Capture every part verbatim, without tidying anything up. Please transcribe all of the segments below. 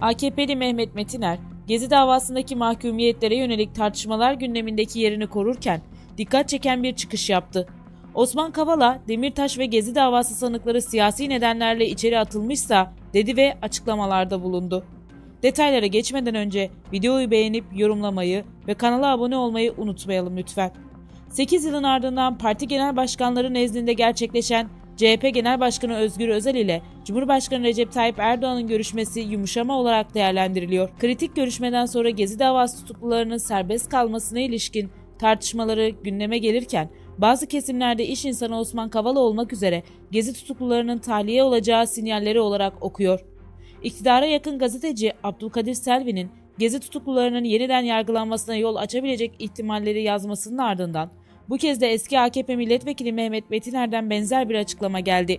A K P'li Mehmet Metiner, Gezi davasındaki mahkumiyetlere yönelik tartışmalar gündemindeki yerini korurken dikkat çeken bir çıkış yaptı. Osman Kavala, Demirtaş ve Gezi davası sanıkları siyasi nedenlerle içeri atılmışsa dedi ve açıklamalarda bulundu. Detaylara geçmeden önce videoyu beğenip yorumlamayı ve kanala abone olmayı unutmayalım lütfen. sekiz yılın ardından parti genel başkanları nezdinde gerçekleşen C H P Genel Başkanı Özgür Özel ile Cumhurbaşkanı Recep Tayyip Erdoğan'ın görüşmesi yumuşama olarak değerlendiriliyor. Kritik görüşmeden sonra Gezi davası tutuklularının serbest kalmasına ilişkin tartışmaları gündeme gelirken, bazı kesimlerde iş insanı Osman Kavala olmak üzere Gezi tutuklularının tahliye olacağı sinyalleri olarak okuyor. İktidara yakın gazeteci Abdülkadir Selvi'nin Gezi tutuklularının yeniden yargılanmasına yol açabilecek ihtimalleri yazmasının ardından bu kez de eski A K P milletvekili Mehmet Metiner'den benzer bir açıklama geldi.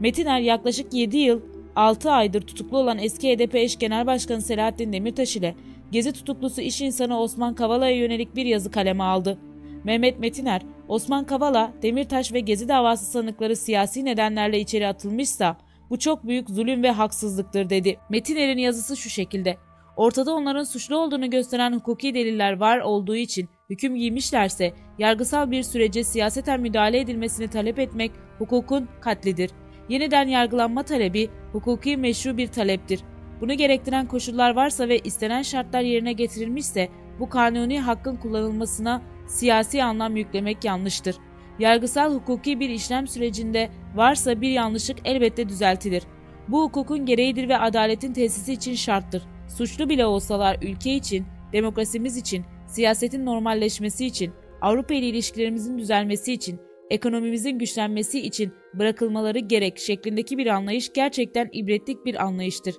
Metiner yaklaşık yedi yıl altı aydır tutuklu olan eski H D P eş genel başkanı Selahattin Demirtaş ile Gezi tutuklusu iş insanı Osman Kavala'ya yönelik bir yazı kaleme aldı. Mehmet Metiner, Osman Kavala, Demirtaş ve Gezi davası sanıkları siyasi nedenlerle içeri atılmışsa bu çok büyük zulüm ve haksızlıktır dedi. Metiner'in yazısı şu şekilde: ortada onların suçlu olduğunu gösteren hukuki deliller var olduğu için hüküm giymişlerse yargısal bir sürece siyaseten müdahale edilmesini talep etmek hukukun katlidir. Yeniden yargılanma talebi hukuki meşru bir taleptir. Bunu gerektiren koşullar varsa ve istenen şartlar yerine getirilmişse bu kanuni hakkın kullanılmasına siyasi anlam yüklemek yanlıştır. Yargısal hukuki bir işlem sürecinde varsa bir yanlışlık elbette düzeltilir. Bu hukukun gereğidir ve adaletin tesisi için şarttır. Suçlu bile olsalar ülke için, demokrasimiz için, siyasetin normalleşmesi için, Avrupa ile ilişkilerimizin düzelmesi için, ekonomimizin güçlenmesi için bırakılmaları gerek şeklindeki bir anlayış gerçekten ibretlik bir anlayıştır.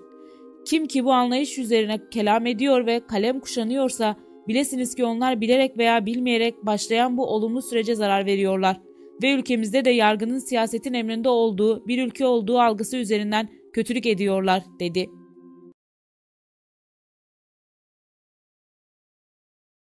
Kim ki bu anlayış üzerine kelam ediyor ve kalem kuşanıyorsa bilesiniz ki onlar bilerek veya bilmeyerek başlayan bu olumlu sürece zarar veriyorlar ve ülkemizde de yargının siyasetin emrinde olduğu bir ülke olduğu algısı üzerinden kötülük ediyorlar dedi.